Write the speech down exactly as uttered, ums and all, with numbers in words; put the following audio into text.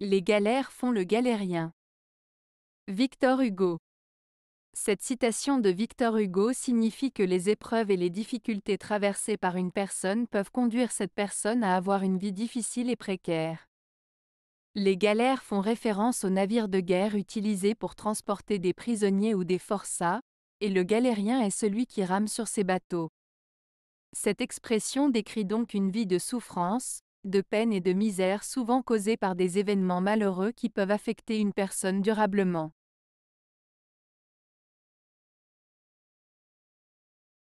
Les galères font le galérien. Victor Hugo. Cette citation de Victor Hugo signifie que les épreuves et les difficultés traversées par une personne peuvent conduire cette personne à avoir une vie difficile et précaire. Les galères font référence aux navires de guerre utilisés pour transporter des prisonniers ou des forçats, et le galérien est celui qui rame sur ces bateaux. Cette expression décrit donc une vie de souffrance, de peine et de misère souvent causées par des événements malheureux qui peuvent affecter une personne durablement.